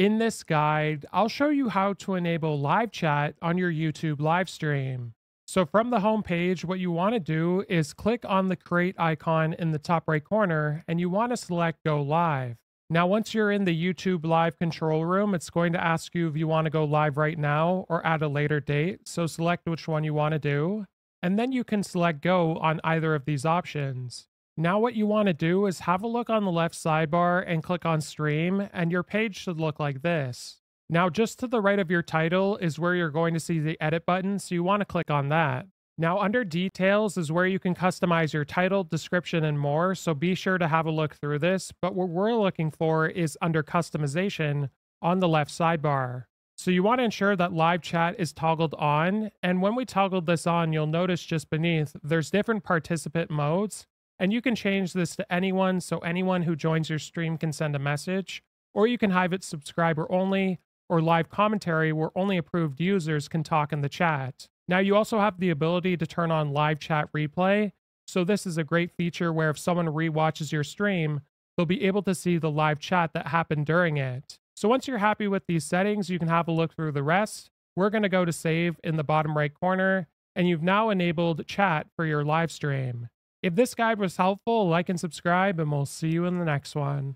In this guide, I'll show you how to enable live chat on your YouTube live stream. So from the home page, what you want to do is click on the create icon in the top right corner, and you want to select go live. Now, once you're in the YouTube live control room, it's going to ask you if you want to go live right now or at a later date. So select which one you want to do, and then you can select go on either of these options. Now what you want to do is have a look on the left sidebar and click on stream, and your page should look like this. Now just to the right of your title is where you're going to see the edit button, so you want to click on that. Now under details is where you can customize your title, description, and more, so be sure to have a look through this, but what we're looking for is under customization on the left sidebar. So you want to ensure that live chat is toggled on, and when we toggle this on, you'll notice just beneath there's different participant modes. And you can change this to anyone, so anyone who joins your stream can send a message, or you can have it subscriber only, or live commentary where only approved users can talk in the chat. Now you also have the ability to turn on live chat replay, so this is a great feature where if someone rewatches your stream, they'll be able to see the live chat that happened during it. So once you're happy with these settings, you can have a look through the rest. We're going to go to save in the bottom right corner, and you've now enabled chat for your live stream. If this guide was helpful, like and subscribe, and we'll see you in the next one.